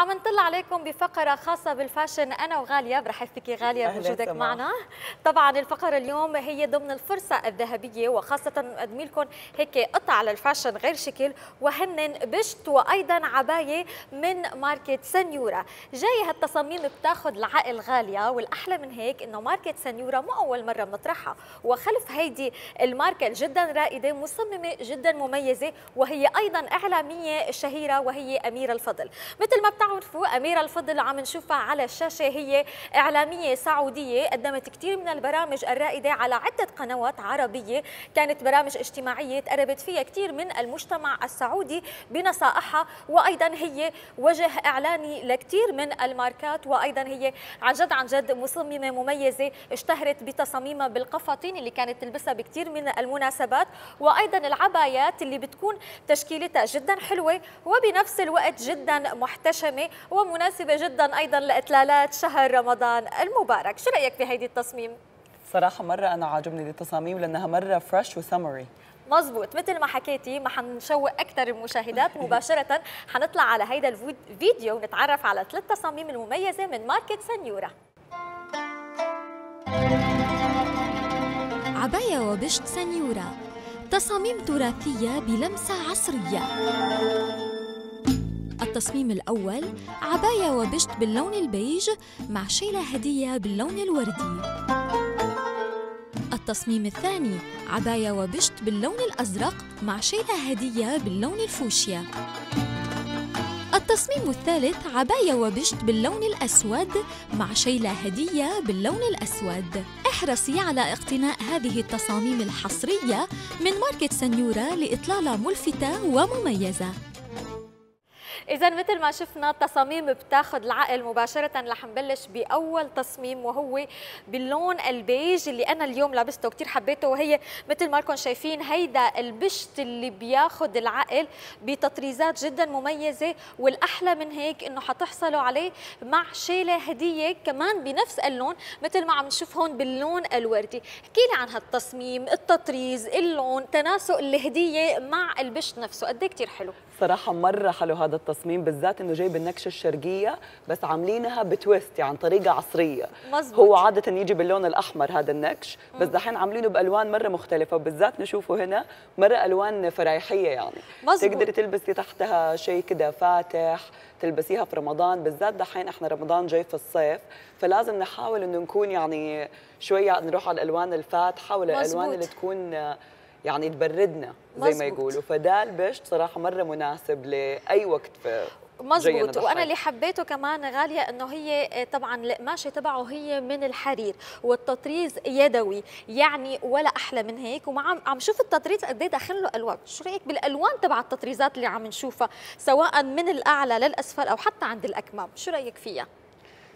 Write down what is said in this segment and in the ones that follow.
عم نطل عليكم بفقرة خاصة بالفاشن. أنا وغالية، برحب فيكي غالية بوجودك معنا. طبعا الفقرة اليوم هي ضمن الفرصة الذهبية، وخاصة نقدم لكم هيك قطع للفاشن غير شكل، وهن بشت وأيضا عباية من ماركة سنيورا. جاي هالتصاميم بتاخذ العقل غالية، والأحلى من هيك إنه ماركة سنيورا مو أول مرة بنطرحها، وخلف هيدي الماركة جدا رائدة مصممة جدا مميزة، وهي أيضا إعلامية شهيرة، وهي أميرة الفضل. مثل ما بتعرفوا أميرة الفضل عم نشوفها على الشاشة، هي إعلامية سعودية قدمت كثير من البرامج الرائدة على عدة قنوات عربية، كانت برامج اجتماعية تقربت فيها كثير من المجتمع السعودي بنصائحها، وأيضا هي وجه إعلاني لكثير من الماركات، وأيضا هي عن جد مصممة مميزة، اشتهرت بتصاميمها بالقفاطين اللي كانت تلبسها بكثير من المناسبات، وأيضا العبايات اللي بتكون تشكيلتها جدا حلوة وبنفس الوقت جدا محتشمة ومناسبة جدا أيضا لإطلالات شهر رمضان المبارك. شو رأيك في هيدي التصميم؟ صراحة مرة أنا عاجبني دي التصاميم لأنها مرة فريش وسمري. مظبوط، مثل ما حكيتي ما حنشوق اكثر المشاهدات، مباشرة حنطلع على هيدا الفيديو ونتعرف على ثلاث تصاميم المميزة من ماركة سنيورا. عباية وبشت سنيورا، تصاميم تراثية بلمسة عصرية. التصميم الأول عباية وبشت باللون البيج مع شيلة هدية باللون الوردي. التصميم الثاني عباية وبشت باللون الأزرق مع شيلة هدية باللون الفوشيا. التصميم الثالث عباية وبشت باللون الأسود مع شيلة هدية باللون الأسود. احرصي على اقتناء هذه التصاميم الحصرية من ماركة سنيورا لإطلالة ملفتة ومميزة. إذا مثل ما شفنا التصاميم بتاخذ العقل. مباشرة رح نبلش بأول تصميم وهو باللون البيج اللي أنا اليوم لابسته وكثير حبيته، وهي مثل ما لكم شايفين هيدا البشت اللي بياخذ العقل بتطريزات جدا مميزة، والأحلى من هيك إنه حتحصلوا عليه مع شيلة هدية كمان بنفس اللون مثل ما عم نشوف هون باللون الوردي. احكي لي عن هالتصميم، التطريز، اللون، تناسق الهدية مع البشت نفسه، قد إيه كثير حلو. صراحة مرة حلو هذا التصميم، بالذات انه جاي بالنكشه الشرقيه بس عاملينها بتويست، يعني طريقه عصريه. مزبوط. هو عاده يجي باللون الاحمر هذا النكش، بس دحين عاملينه بالوان مره مختلفه، وبالذات نشوفه هنا مره الوان فرايحيه، يعني مزبوط. تقدري تلبسي تحتها شيء كده فاتح، تلبسيها في رمضان، بالذات دحين احنا رمضان جاي في الصيف، فلازم نحاول انه نكون يعني شويه نروح على الالوان الفاتحه ولا الالوان اللي تكون يعني تبردنا زي ما يقولوا، فده البشت صراحة مرة مناسب لأي وقت في. مزبوط، وانا اللي حبيته كمان غاليه انه هي طبعا القماشه تبعه هي من الحرير والتطريز يدوي، يعني ولا احلى من هيك. وعم شوف التطريز قد ايه داخل له الوان. شو رايك بالالوان تبع التطريزات اللي عم نشوفها سواء من الاعلى للاسفل او حتى عند الاكمام؟ شو رايك فيها؟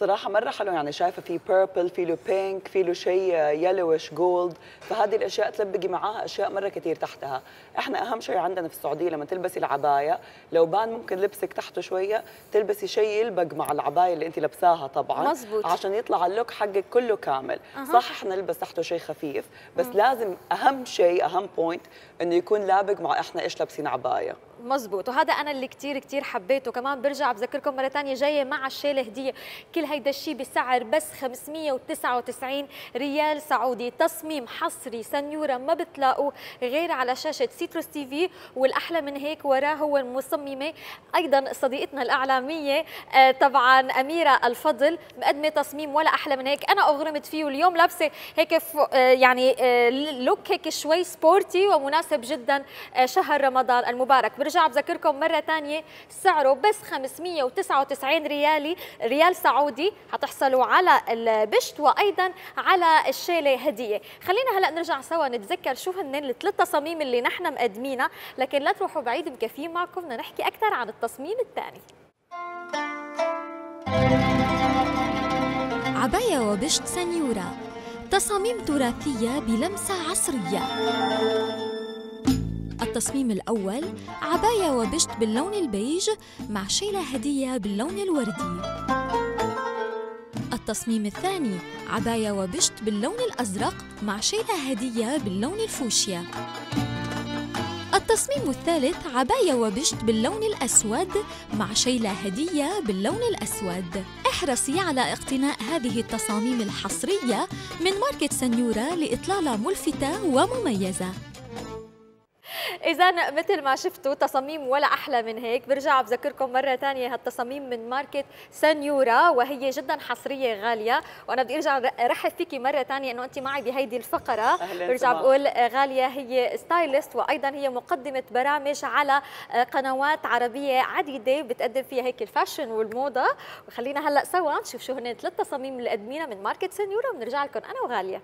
صراحة مرة حلو، يعني شايفة في بيربل، في له بينك، في له شيء يلوش جولد، فهذه الأشياء تلبقي معاها أشياء مرة كثير تحتها. إحنا أهم شيء عندنا في السعودية لما تلبسي العباية، لو بان ممكن لبسك تحته شوية، تلبسي شيء يلبق مع العباية اللي أنت لابساها طبعاً. مزبوط. عشان يطلع اللوك حقك كله كامل. صح إحنا نلبس تحته شيء خفيف، بس لازم أهم شيء، أهم بوينت، إنه يكون لابق مع إحنا إيش لابسين عباية. مزبوط، وهذا أنا اللي كتير حبيته. كمان برجع بذكركم مرة ثانية جاية مع الشيلة هدية، كل هيدا الشيء بسعر بس 599 ريال سعودي. تصميم حصري سنيورا ما بتلاقوه غير على شاشة سيتروس تي في، والأحلى من هيك وراه هو المصممة أيضا صديقتنا الإعلامية طبعا أميرة الفضل، مقدمة تصميم ولا أحلى من هيك. أنا أغرمت فيه، واليوم لابسة هيك يعني لوك هيك شوي سبورتي ومناسب جدا شهر رمضان المبارك. برجع بذكركم مرة ثانية سعره بس 599 ريال سعودي، حتحصلوا على البشت وأيضا على الشيلة هدية. خلينا هلأ نرجع سوا نتذكر شو هن الثلاث تصاميم اللي نحن مقدمينها، لكن لا تروحوا بعيد، مكفيين معكم بدنا نحكي أكثر عن التصميم الثاني. عباية وبشت سنيورا، تصاميم تراثية بلمسة عصرية. التصميم الأول عباية وبشت باللون البيج مع شيلة هدية باللون الوردي. التصميم الثاني عباية وبشت باللون الأزرق مع شيلة هدية باللون الفوشيا. التصميم الثالث عباية وبشت باللون الأسود مع شيلة هدية باللون الأسود. احرصي على اقتناء هذه التصاميم الحصرية من ماركة سنيورا لإطلالة ملفتة ومميزة. إذا مثل ما شفتوا تصاميم ولا أحلى من هيك. برجع بذكركم مرة ثانية هالتصاميم من ماركة سنيورا وهي جدا حصرية غالية، وأنا بدي أرجع رحب فيكي مرة ثانية إنه أنت معي بهيدي الفقرة. برجع بقول غالية هي ستايلست وأيضا هي مقدمة برامج على قنوات عربية عديدة بتقدم فيها هيك الفاشن والموضة، وخلينا هلا سوا نشوف شو هن ثلاث تصاميم اللي قدمينا من ماركة سنيورا وبنرجع لكم أنا وغالية.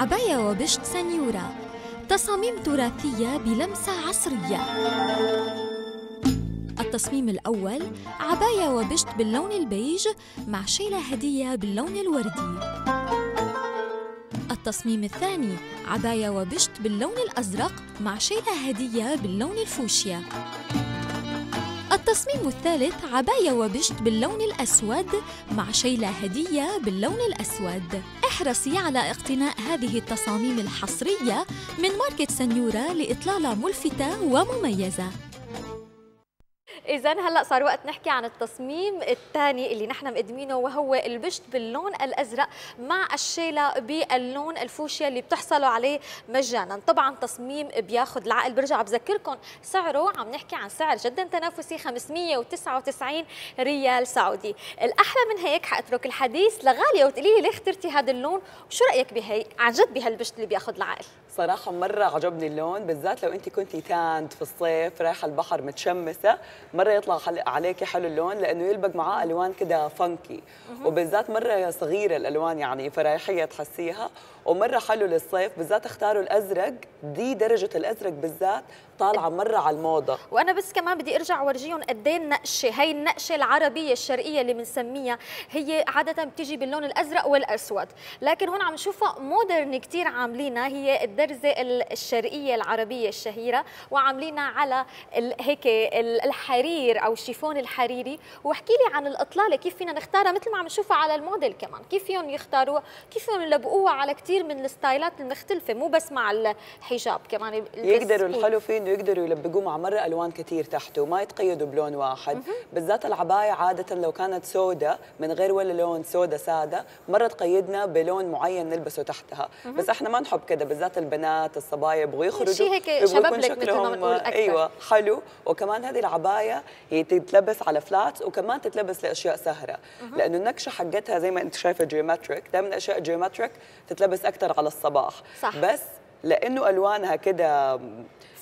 عباية وبشت سنيورا، تصاميم تراثية بلمسة عصرية. التصميم الأول عباية وبشت باللون البيج مع شيلة هدية باللون الوردي. التصميم الثاني عباية وبشت باللون الأزرق مع شيلة هدية باللون الفوشيا. التصميم الثالث عباية وبشت باللون الأسود مع شيلة هدية باللون الأسود. احرصي على اقتناء هذه التصاميم الحصرية من ماركة سنيورا لإطلالة ملفتة ومميزة. إذا هلا صار وقت نحكي عن التصميم الثاني اللي نحن مقدمينه، وهو البشت باللون الأزرق مع الشيلة باللون الفوشيا اللي بتحصلوا عليه مجانا. طبعا تصميم بياخذ العقل. برجع بذكركم سعره، عم نحكي عن سعر جدا تنافسي، 599 ريال سعودي. الأحلى من هيك حأترك الحديث لغالية وتقولي لي ليه اخترتي هذا اللون وشو رأيك بهي عن جد بهالبشت اللي بياخذ العقل؟ صراحة مرة عجبني اللون، بالذات لو أنت كنتي تاند في الصيف رايحة البحر متشمسة، مرة يطلع عليكي حلو اللون لأنه يلبق معاه ألوان كده فانكي، وبالذات مرة صغيرة الألوان يعني فرايحية تحسيها، ومرة حلو للصيف بالذات. اختاروا الأزرق، دي درجة الأزرق بالذات طالعة مرة على الموضة. وأنا بس كمان بدي أرجع ورجيهم قد إيه النقشة، هي النقشة العربية الشرقية اللي بنسميها، هي عادة بتيجي باللون الأزرق والأسود، لكن هون عم نشوفها مودرن كتير، عاملينها هي الدرزة الشرقية العربية الشهيرة، وعاملينها على هيك الحرير أو الشيفون الحريري. واحكي لي عن الإطلالة، كيف فينا نختارها مثل ما عم نشوفها على الموديل كمان، كيف فيهم يختاروها، كيف فيهم يلبقوها على كتير من الستايلات المختلفة، مو بس مع الحجاب كمان يقدروا الحلو فيه يقدروا يلبقوه مع مرة ألوان كتير تحته وما يتقيدوا بلون واحد. بالذات العباية عادة لو كانت سودة من غير ولا لون، سودة سادة، مرة تقيدنا بلون معين نلبسه تحتها. بس احنا ما نحب كده، بالذات البنات الصبايا يبغوا يخرجوا شيء هيك شبابلك مثل ما بنقول أكثر. أيوة حلو. وكمان هذه العباية هي تتلبس على فلات وكمان تتلبس لأشياء سهرة، لأنه النكشة حقتها زي ما أنت شايفة جيومتريك، دائما أشياء جيومتريك تتلبس أكثر على الصباح. صح. بس لأنه ألوانها كده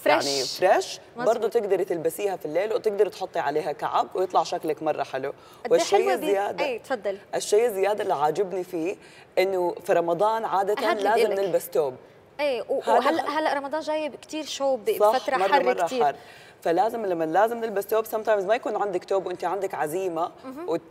يعني فريش برضه تقدري تلبسيها في الليل وتقدري تحطي عليها كعب ويطلع شكلك مره حلو. والشيء الزياده تفضل. الشيء الزياده اللي عاجبني فيه انه في رمضان عاده لازم نلبس توب. ايه وهلا رمضان جاي كثير شوب بفتره حر كثير، فلازم لما لازم نلبس توب سم تايمز ما يكون عندك توب وانت عندك عزيمه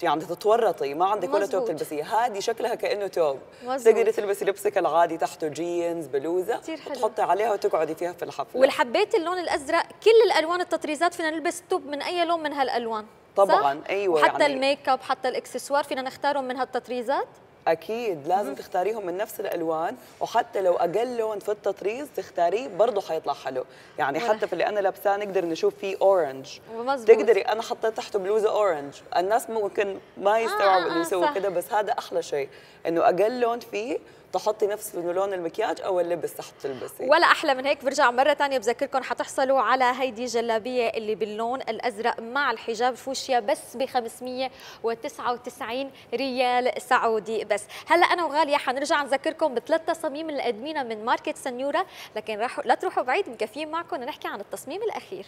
يعني تتورطي ما عندك ولا توب تلبسيه، هذه شكلها كانه توب، تقدري تلبسي لبسك العادي تحته جينز بلوزه تحطي عليها وتقعدي فيها في الحفله. والحبيت اللون الازرق، كل الالوان التطريزات فينا نلبس توب من اي لون من هالالوان طبعا. ايوه حتى يعني الميك اب حتى الاكسسوار فينا نختارهم من هالتطريزات. أكيد لازم تختاريهم من نفس الألوان، وحتى لو أقل لون في التطريز تختاريه برضه حيطلع حلو، يعني حتى في اللي أنا لابساه نقدر نشوف فيه أورنج. مزبوط. تقدري أنا حطيت تحته بلوزة أورنج، الناس ممكن ما يستوعبوا اللي يسووا كده، بس هذا أحلى شيء إنه أقل لون فيه تحطي نفس لون المكياج او اللبس تحت تلبسي. ولا احلى من هيك. برجع مره ثانيه بذكركم حتحصلوا على هيدي جلابيه اللي باللون الازرق مع الحجاب فوشيا بس ب 599 ريال سعودي بس. هلا انا وغاليه حنرجع نذكركم بثلاث تصاميم اللي قدمينا من ماركه سنيورا، لكن لا تروحوا بعيد، مكفيين معكم نحكي عن التصميم الاخير.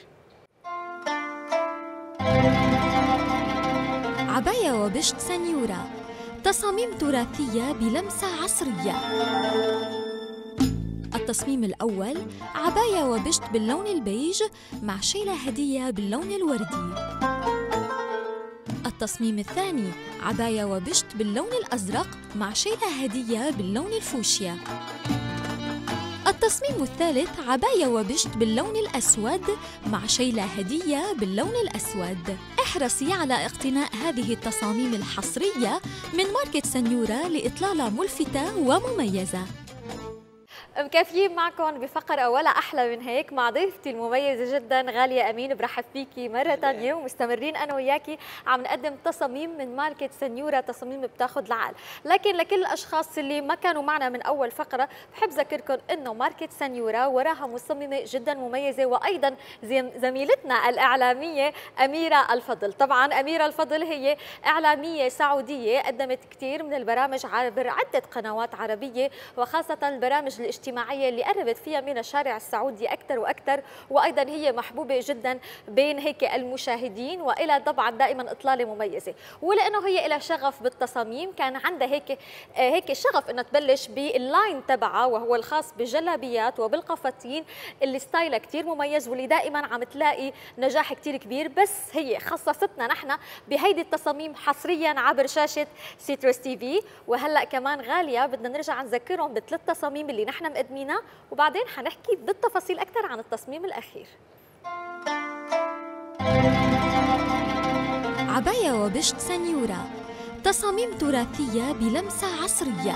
عبايه وبشت سنيورا، تصاميم تراثية بلمسة عصرية. التصميم الأول عباية وبشت باللون البيج مع شيلة هدية باللون الوردي. التصميم الثاني عباية وبشت باللون الأزرق مع شيلة هدية باللون الفوشيا. التصميم الثالث عباية وبشت باللون الأسود مع شيلة هدية باللون الأسود. احرصي على اقتناء هذه التصاميم الحصرية من ماركة سنيورا لإطلالة ملفتة ومميزة. مكافيين معكم بفقرة ولا أحلى من هيك مع ضيفتي المميزة جدا غالية أمين. برحب فيكي مرة ثانية ومستمرين أنا وياكي عم نقدم تصاميم من ماركة سنيورا، تصاميم بتاخذ العقل. لكن لكل الأشخاص اللي ما كانوا معنا من أول فقرة بحب ذكركم إنه ماركة سنيورا وراها مصممة جدا مميزة، وأيضا زميلتنا الإعلامية أميرة الفضل. طبعا أميرة الفضل هي إعلامية سعودية قدمت كثير من البرامج عبر عدة قنوات عربية، وخاصة البرامج الاجتماعية اللي قربت فيها من الشارع السعودي أكثر وأكثر، وأيضا هي محبوبة جدا بين هيك المشاهدين، وإلى طبعا دائما إطلالة مميزة. ولأنه هي إلى شغف بالتصاميم كان عندها هيك شغف إنه تبلش باللاين تبعها، وهو الخاص بالجلابيات وبالقفطين اللي ستايلها كثير مميز واللي دائما عم تلاقي نجاح كثير كبير. بس هي خصصتنا نحن بهيدي التصاميم حصريا عبر شاشة سيتروس تي في. وهلا كمان غالية بدنا نرجع نذكرهم بثلاث تصاميم اللي نحن مقدمينها، وبعدين حنحكي بالتفاصيل أكثر عن التصميم الأخير. عباية وبشت سنيورا، تصاميم تراثية بلمسة عصرية.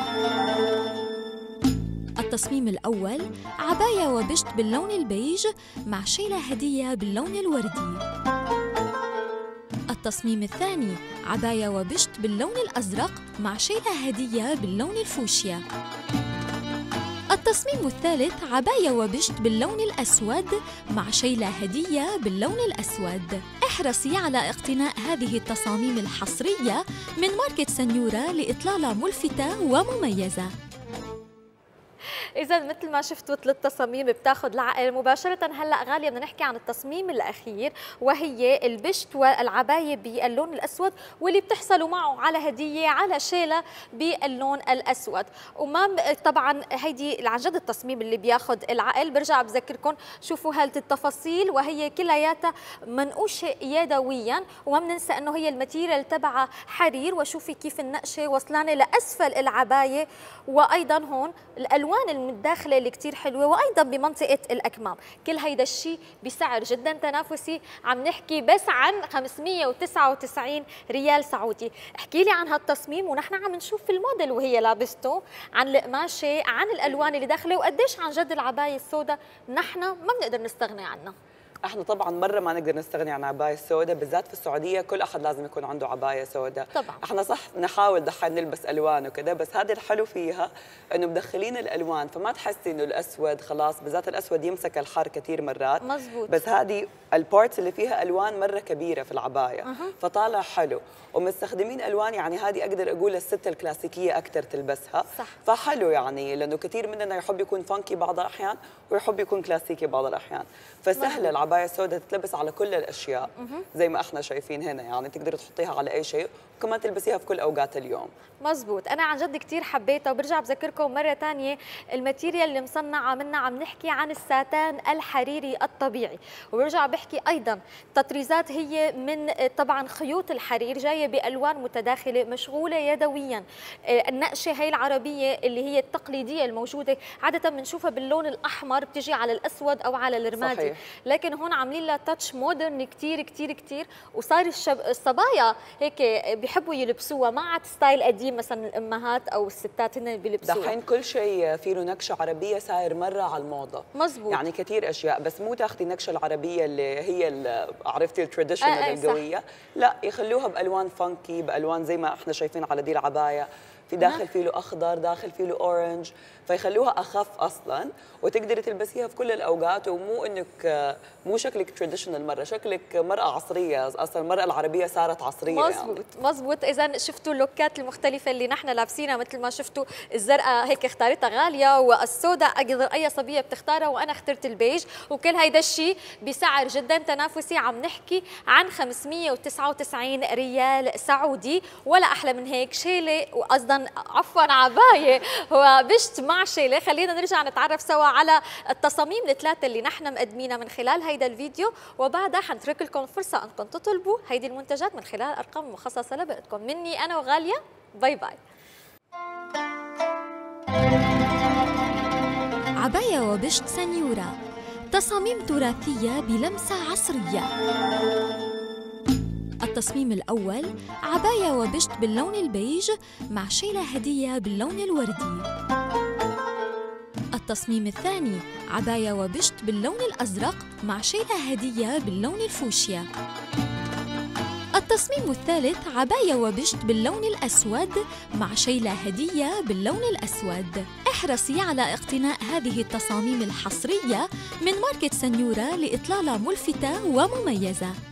التصميم الأول عباية وبشت باللون البيج مع شيلة هدية باللون الوردي. التصميم الثاني عباية وبشت باللون الأزرق مع شيلة هدية باللون الفوشيا. التصميم الثالث عباية وبشت باللون الأسود مع شيلة هدية باللون الأسود. احرصي على اقتناء هذه التصاميم الحصرية من ماركة سنيورا لإطلالة ملفتة ومميزة. إذا مثل ما شفتوا ثلاث تصاميم بتاخذ العقل مباشرة. هلا غالية بدنا نحكي عن التصميم الأخير، وهي البشت والعباية باللون الأسود واللي بتحصلوا معه على هدية على شيلة باللون الأسود. وما طبعا هيدي عن جد التصميم اللي بياخذ العقل. برجع بذكركم شوفوا هالت التفاصيل، وهي كلياتها منقوشة يدويا، وما بننسى إنه هي الماتيريال تبعها حرير. وشوفي كيف النقشة وصلانة لأسفل العباية، وأيضا هون الألوان المداخله اللي كثير حلوه، وايضا بمنطقه الاكمام. كل هيدا الشيء بسعر جدا تنافسي، عم نحكي بس عن 599 ريال سعودي. احكي لي عن هالتصميم ونحن عم نشوف الموديل وهي لابسته، عن القماشه، عن الالوان اللي داخله، وقديش عن جد العبايه السوداء نحن ما بنقدر نستغني عنها. احنا طبعا مره ما نقدر نستغني عن عبايه سوداء، بالذات في السعوديه كل احد لازم يكون عنده عبايه سوداء. احنا صح نحاول دحين نلبس الوان وكذا، بس هذا الحلو فيها انه مدخلين الالوان، فما تحسي انه الاسود خلاص، بالذات الاسود يمسك الحر كثير مرات. مزبوط. بس هذه البارتس اللي فيها الوان مره كبيره في العبايه، فطالع حلو، ومستخدمين الوان يعني هذه اقدر اقول الست الكلاسيكيه اكثر تلبسها. صح. فحلو يعني لانه كثير مننا يحب يكون فانكي بعض الاحيان ويحب يكون كلاسيكي بعض الاحيان، فسهل العباية السوداء تتلبس على كل الاشياء زي ما احنا شايفين هنا، يعني تقدري تحطيها على اي شيء وكمان تلبسيها في كل اوقات اليوم. مزبوط، انا عن جد كثير حبيتها. وبرجع بذكركم مره ثانيه الماتيريال اللي مصنعه منها، عم نحكي عن الساتان الحريري الطبيعي. وبرجع بحكي ايضا التطريزات هي من طبعا خيوط الحرير، جايه بالوان متداخله مشغوله يدويا. النقشه هي العربيه اللي هي التقليديه الموجوده عاده بنشوفها باللون الاحمر، بتجي على الاسود او على الرمادي. صحيح. لكن هون عاملين لها تاتش مودرن كثير كثير كثير، وصار الصبايا هيك بيحبوا يلبسوها. ما عاد ستايل قديم مثلا الامهات او الستات هن بيلبسوها. دحين كل شيء فيه له نكشه عربيه، صاير مره على الموضه. مزبوط. يعني كثير اشياء، بس مو تاخذي النكشه العربيه اللي هي عرفتي التراديشنال القويه، لا يخلوها بالوان فانكي، بالوان زي ما احنا شايفين على دي العبايه في داخل فيه له اخضر، داخل فيه له اورنج، فيخلوها اخف اصلا وتقدري تلبسيها في كل الاوقات. ومو انك مو شكلك تراديشنال مره، شكلك مرأة عصريه، اصلا المرأة العربيه صارت عصريه. مزبوط يعني. مزبوط. اذا شفتوا اللوكات المختلفه اللي نحن لابسينها، مثل ما شفتوا الزرقاء هيك اختارتها غاليه، والسوداء اقدر اي صبيه بتختارها، وانا اخترت البيج. وكل هيدا الشيء بسعر جدا تنافسي، عم نحكي عن 599 ريال سعودي. ولا احلى من هيك شيله، وقصدا عفوا عباية وبشت مع شيلة. خلينا نرجع نتعرف سوا على التصاميم الثلاثة اللي نحن مقدمينها من خلال هيدا الفيديو، وبعدها حنترك لكم فرصة أنكم تطلبوا هيدي المنتجات من خلال أرقام مخصصة لبعضكم. مني أنا وغالية، باي باي. عباية وبشت سنيورا، تصاميم تراثية بلمسة عصرية. التصميم الأول عباية وبشت باللون البيج مع شيلة هدية باللون الوردي. التصميم الثاني عباية وبشت باللون الأزرق مع شيلة هدية باللون الفوشيا. التصميم الثالث عباية وبشت باللون الأسود مع شيلة هدية باللون الأسود. احرصي على اقتناء هذه التصاميم الحصرية من ماركة سنيورا لإطلالة ملفتة ومميزة.